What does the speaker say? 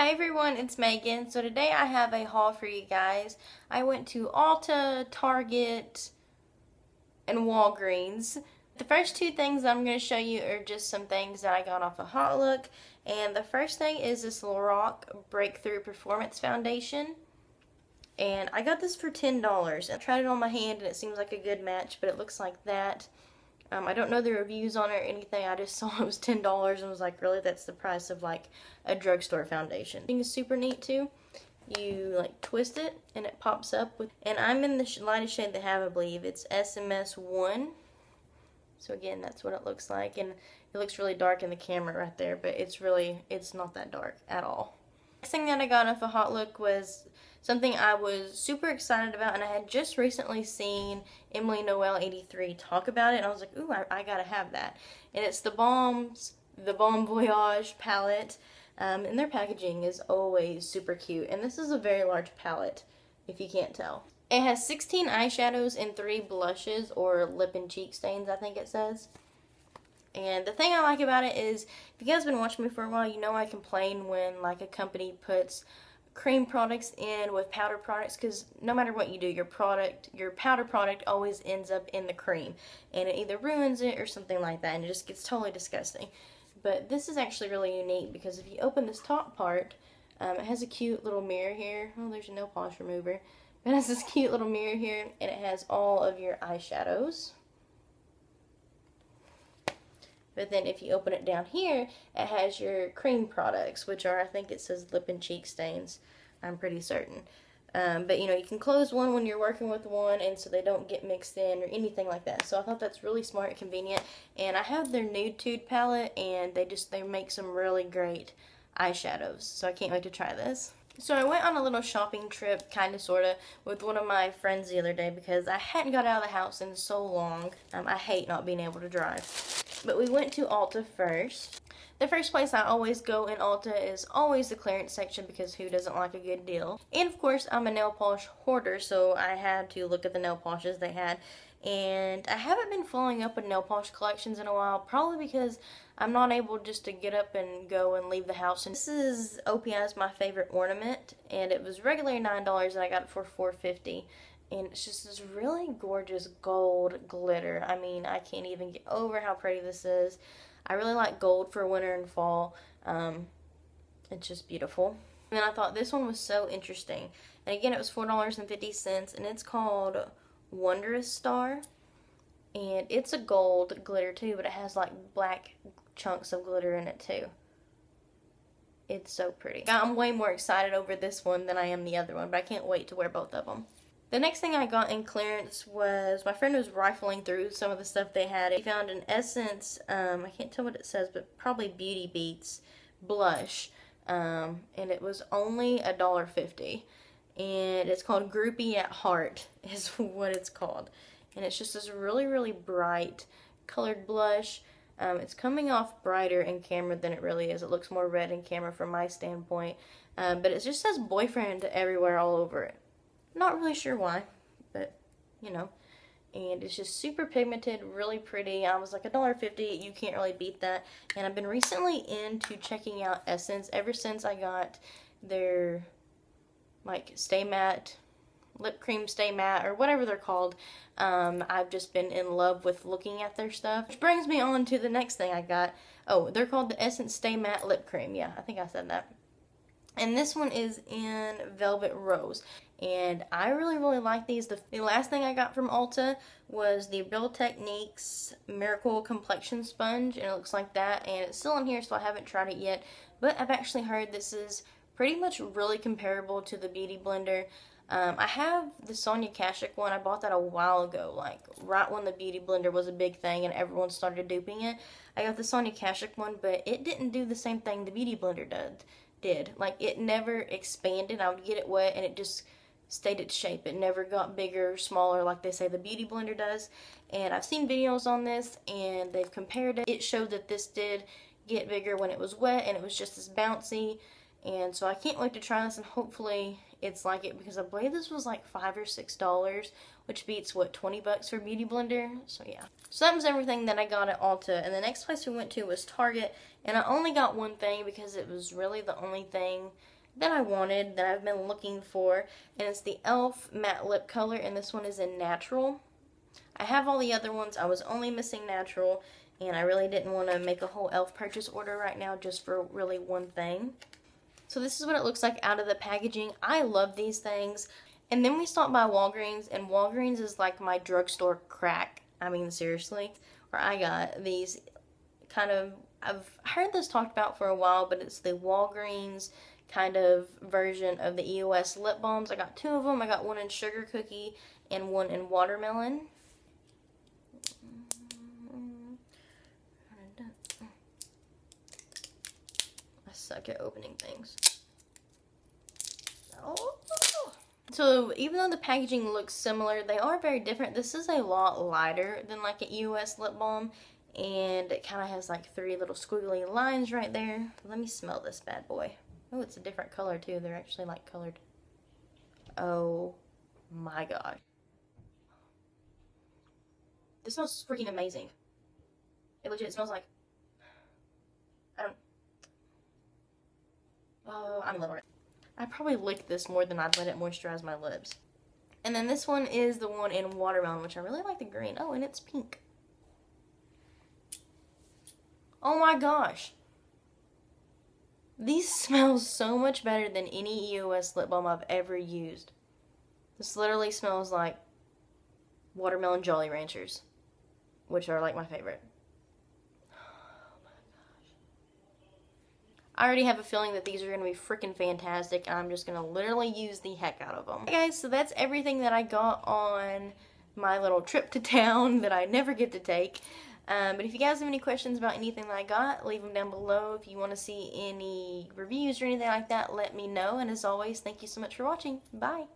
Hi everyone, it's Megan. So today I have a haul for you guys. I went to Ulta, Target, and Walgreens. The first two things I'm going to show you are just some things that I got off of Hot Look. And the first thing is this Lorac Breakthrough Performance Foundation. And I got this for $10. I tried it on my hand and it seems like a good match, but it looks like that. I don't know the reviews on it or anything. I just saw it was $10 and was like, really? That's the price of like a drugstore foundation. Thing is super neat too. You like twist it and it pops up with. And I'm in the lightest shade they have, I believe. It's SMS1. So again, that's what it looks like, and it looks really dark in the camera right there, but it's not that dark at all. Next thing that I got off of Hot Look was something I was super excited about, and I had just recently seen Emily Noel 83 talk about it, and I was like, ooh, I gotta have that. And it's the Balm Voyage palette, and their packaging is always super cute. And this is a very large palette, if you can't tell. It has 16 eyeshadows and 3 blushes, or lip and cheek stains, I think it says. And the thing I like about it is, if you guys have been watching me for a while, you know I complain when like a company puts cream products in with powder products, because no matter what you do, your powder product always ends up in the cream, and it either ruins it or something like that, and it just gets totally disgusting. But this is actually really unique, because if you open this top part, it has a cute little mirror here. Oh, there's a nail polish remover. But it has this cute little mirror here, and it has all of your eyeshadows. But then if you open it down here, it has your cream products, which are, I think it says lip and cheek stains, I'm pretty certain. But you know, you can close one when you're working with one, and so they don't get mixed in or anything like that. So I thought that's really smart and convenient. And I have their Nude Tude palette, and they make some really great eyeshadows. So I can't wait to try this. So I went on a little shopping trip, kind of, sort of, with one of my friends the other day, because I hadn't got out of the house in so long. I hate not being able to drive. But we went to Ulta first. The first place I always go in Ulta is always the clearance section, because who doesn't like a good deal? And of course, I'm a nail polish hoarder, so I had to look at the nail polishes they had. And I haven't been following up with nail polish collections in a while, probably because I'm not able just to get up and go and leave the house. And this is OPI's My Favorite Ornament, and it was regularly $9, and I got it for $4.50. And it's just this really gorgeous gold glitter. I mean, I can't even get over how pretty this is. I really like gold for winter and fall. It's just beautiful. And then I thought this one was so interesting. And again, it was $4.50, and it's called Wondrous Star, and it's a gold glitter too, but it has like black chunks of glitter in it too. It's so pretty. I'm way more excited over this one than I am the other one, but I can't wait to wear both of them. The next thing I got in clearance was, my friend was rifling through some of the stuff they had. He found an Essence, I can't tell what it says, but probably Beauty Beats blush, and it was only $1.50. And it's called Groupie at Heart is what it's called. And it's just this really, really bright colored blush. It's coming off brighter in camera than it really is. It looks more red in camera from my standpoint. But it just says boyfriend everywhere all over it. Not really sure why, but you know. And it's just super pigmented, really pretty. I was like, $1.50, you can't really beat that. And I've been recently into checking out Essence ever since I got their like Stay Matte, Lip Cream Stay Matte, or whatever they're called. I've just been in love with looking at their stuff. Which brings me on to the next thing I got. Oh, they're called the Essence Stay Matte Lip Cream. Yeah, I think I said that. And this one is in Velvet Rose. And I really, really like these. The last thing I got from Ulta was the Real Techniques Miracle Complexion Sponge. And it looks like that. And it's still in here, so I haven't tried it yet. But I've actually heard this is pretty much really comparable to the Beauty Blender. I have the Sonia Kashuk one. I bought that a while ago, like right when the Beauty Blender was a big thing and everyone started duping it. I got the Sonia Kashuk one, but it didn't do the same thing the Beauty Blender did. Like, it never expanded. I would get it wet and it just stayed its shape. It never got bigger or smaller like they say the Beauty Blender does. And I've seen videos on this and they've compared it. It showed that this did get bigger when it was wet, and it was just as bouncy. And so I can't wait to try this, and hopefully it's like it, because I believe this was like $5 or $6, which beats what, 20 bucks for Beauty Blender. So yeah, so that was everything that I got at Ulta, and the next place we went to was Target, and I only got one thing because it was really the only thing that I wanted, that I've been looking for, and it's the e.l.f. matte lip color, and this one is in natural. I have all the other ones, I was only missing natural, and I really didn't want to make a whole e.l.f. purchase order right now just for really one thing. So this is what it looks like out of the packaging. I love these things. And then we stopped by Walgreens, and Walgreens is like my drugstore crack. I mean, seriously. Where I got these kind of, I've heard this talked about for a while, but it's the Walgreens kind of version of the EOS lip balms. I got two of them. I got one in sugar cookie and one in watermelon. I suck at opening things. Oh. So even though the packaging looks similar, they are very different. This is a lot lighter than like an EOS lip balm, and it kind of has like three little squiggly lines right there. Let me smell this bad boy. Oh, it's a different color too. They're actually like colored. Oh my god. This smells freaking amazing. It legit smells like, I don't, oh, I'm loving it. I probably licked this more than I'd let it moisturize my lips. And then this one is the one in watermelon, which I really like the green. Oh, and it's pink. Oh my gosh. These smell so much better than any EOS lip balm I've ever used. This literally smells like watermelon Jolly Ranchers, which are like my favorite. Oh my gosh. I already have a feeling that these are going to be freaking fantastic, and I'm just going to literally use the heck out of them. Okay, guys, so that's everything that I got on my little trip to town that I never get to take. But if you guys have any questions about anything that I got, leave them down below. If you want to see any reviews or anything like that, let me know. And as always, thank you so much for watching. Bye.